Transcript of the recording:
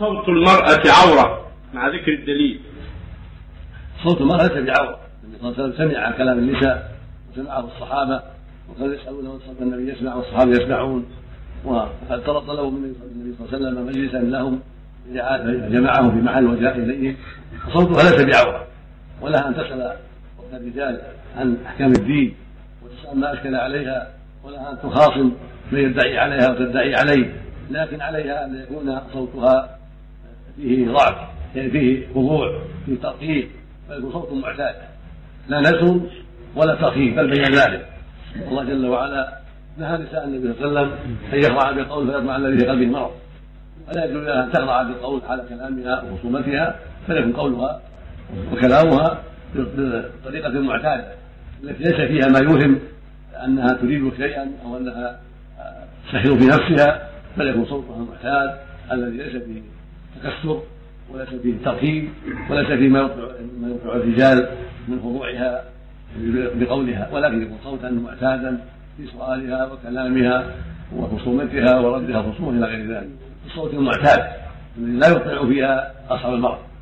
صوت المرأة عورة مع ذكر الدليل. صوت المرأة ليس بعورة، النبي صلى الله عليه وسلم سمع كلام النساء وسمعه الصحابة، وقد يسألونه صوت النبي يسمع والصحابة يسمعون، وقد طلب له من النبي صلى الله عليه وسلم مجلسا لهم جمعه في محل وجاء إليه. صوتها ليس بعورة، ولها أن تسأل الرجال عن أحكام الدين وتسأل ما أشكل عليها، ولها أن تخاصم من يدعي عليها وتدعي عليه، لكن عليها أن يكون صوتها فيه ضعف، يعني فيه خضوع، فيه ترقيق، بل هو صوت معتاد لا نسر ولا ترقيق، بل بين ذلك. الله جل وعلا نهى نساء النبي صلى الله عليه وسلم أن يخضع بالقول فيطمع الذي في قلبه مرض، ولا يجوز لها أن تخضع بالقول على كلامها وخصومتها، فليكن قولها وكلامها بطريقة معتادة التي ليس فيها ما يوهم أنها تريد شيئا أو أنها تسخر في نفسها، فليكن صوتها المعتاد الذي ليس فيه تكسر وليس فيه ترقيب وليس فيه ما يوقع الرجال من خضوعها بقولها، ولكن يكون صوتا معتادا في سؤالها وكلامها وخصومتها وردها خصومها الى غير ذلك، الصوت المعتاد الذي لا يوقع فيها اصحاب المرأة.